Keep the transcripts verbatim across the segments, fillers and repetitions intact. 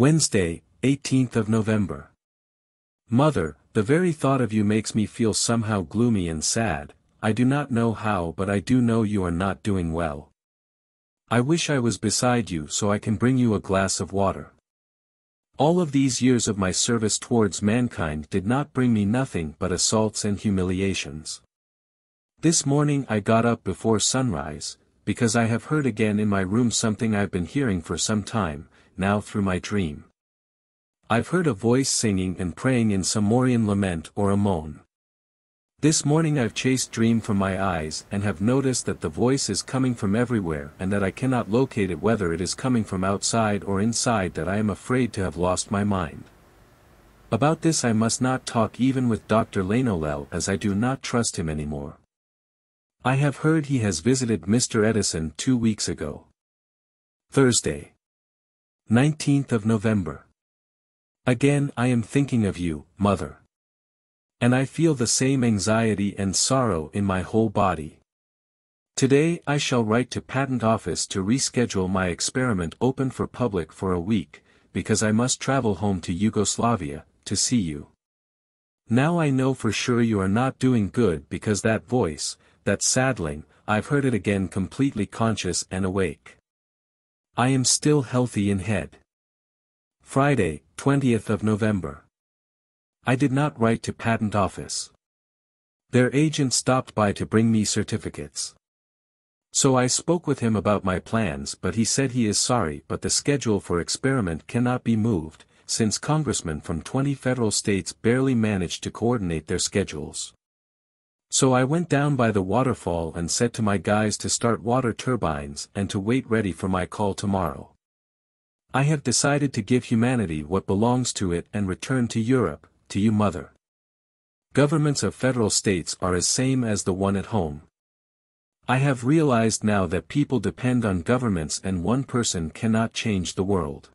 Wednesday, eighteenth of November. Mother, the very thought of you makes me feel somehow gloomy and sad. I do not know how, but I do know you are not doing well. I wish I was beside you so I can bring you a glass of water. All of these years of my service towards mankind did not bring me nothing but assaults and humiliations. This morning I got up before sunrise, because I have heard again in my room something I've been hearing for some time, now through my dream. I've heard a voice singing and praying in some Mauryan lament or a moan. This morning I've chased dream from my eyes and have noticed that the voice is coming from everywhere and that I cannot locate it, whether it is coming from outside or inside, that I am afraid to have lost my mind. About this I must not talk even with Doctor LaNolel, as I do not trust him anymore. I have heard he has visited Mister Edison two weeks ago. Thursday, nineteenth of November. Again I am thinking of you, Mother. And I feel the same anxiety and sorrow in my whole body. Today I shall write to Patent Office to reschedule my experiment open for public for a week, because I must travel home to Yugoslavia, to see you. Now I know for sure you are not doing good, because that voice, that saddening, I've heard it again completely conscious and awake. I am still healthy in head. Friday, twentieth of November. I did not write to Patent Office. Their agent stopped by to bring me certificates. So I spoke with him about my plans, but he said he is sorry, but the schedule for experiment cannot be moved, since congressmen from twenty federal states barely managed to coordinate their schedules. So I went down by the waterfall and said to my guys to start water turbines and to wait ready for my call tomorrow. I have decided to give humanity what belongs to it and return to Europe, to you, Mother. Governments of federal states are as same as the one at home. I have realized now that people depend on governments and one person cannot change the world.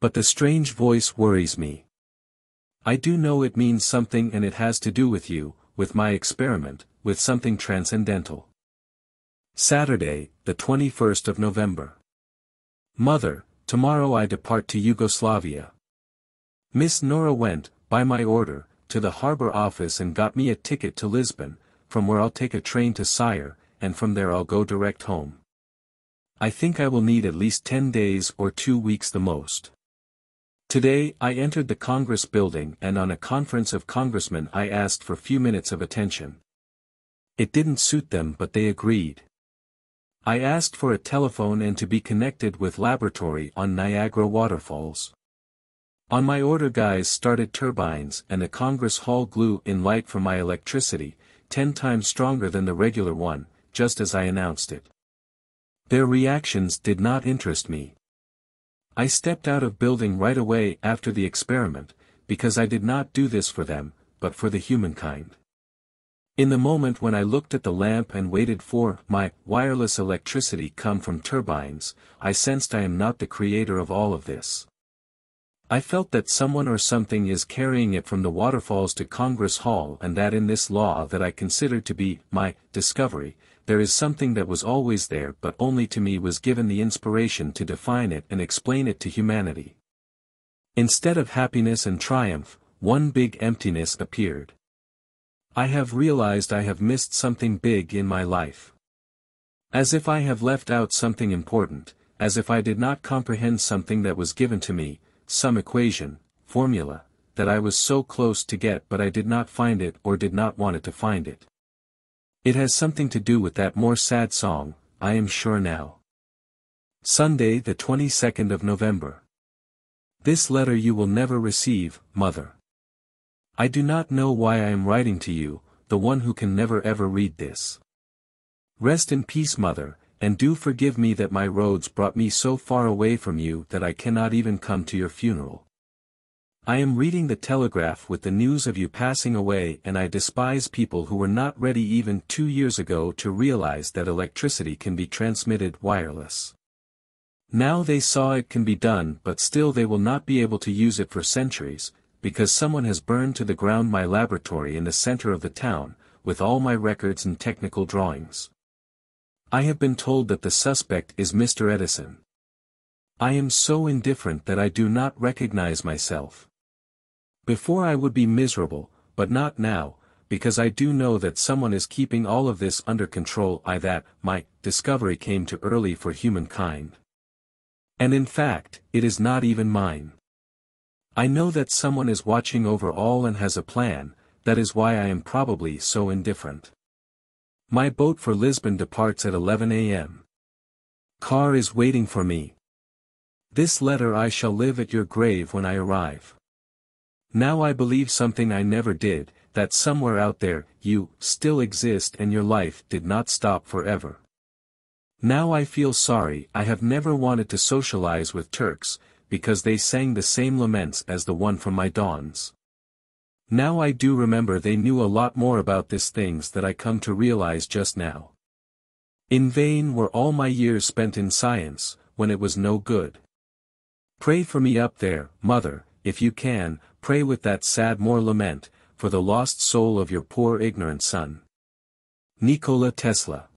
But the strange voice worries me. I do know it means something, and it has to do with you, with my experiment, with something transcendental. Saturday, the twenty-first of November. Mother, tomorrow I depart to Yugoslavia. Miss Nora went, by my order, to the harbor office and got me a ticket to Lisbon, from where I'll take a train to Sire, and from there I'll go direct home. I think I will need at least ten days or two weeks the most. Today I entered the Congress building, and on a conference of congressmen I asked for few minutes of attention. It didn't suit them, but they agreed. I asked for a telephone and to be connected with laboratory on Niagara waterfalls. On my order guys started turbines, and the Congress Hall blew in light from my electricity, ten times stronger than the regular one, just as I announced it. Their reactions did not interest me. I stepped out of building right away after the experiment, because I did not do this for them, but for the humankind. In the moment when I looked at the lamp and waited for my wireless electricity come from turbines, I sensed I am not the creator of all of this. I felt that someone or something is carrying it from the waterfalls to Congress Hall, and that in this law that I consider to be my discovery, there is something that was always there but only to me was given the inspiration to define it and explain it to humanity. Instead of happiness and triumph, one big emptiness appeared. I have realized I have missed something big in my life. As if I have left out something important, as if I did not comprehend something that was given to me, some equation, formula, that I was so close to get but I did not find it or did not want it to find it. It has something to do with that more sad song, I am sure now. Sunday, the twenty-second of November. This letter you will never receive, Mother. I do not know why I am writing to you, the one who can never ever read this. Rest in peace, Mother. And do forgive me that my roads brought me so far away from you that I cannot even come to your funeral. I am reading the telegraph with the news of you passing away, and I despise people who were not ready even two years ago to realize that electricity can be transmitted wireless. Now they saw it can be done, but still they will not be able to use it for centuries, because someone has burned to the ground my laboratory in the center of the town, with all my records and technical drawings. I have been told that the suspect is Mister Edison. I am so indifferent that I do not recognize myself. Before I would be miserable, but not now, because I do know that someone is keeping all of this under control. I that, my, discovery came too early for humankind. And in fact, it is not even mine. I know that someone is watching over all and has a plan, that is why I am probably so indifferent. My boat for Lisbon departs at eleven a m Car is waiting for me. This letter I shall live at your grave when I arrive. Now I believe something I never did, that somewhere out there, you, still exist and your life did not stop forever. Now I feel sorry I have never wanted to socialize with Turks, because they sang the same laments as the one from my dons. Now I do remember they knew a lot more about these things that I come to realize just now. In vain were all my years spent in science, when it was no good. Pray for me up there, mother, if you can, pray with that sad more lament, for the lost soul of your poor ignorant son. Nikola Tesla.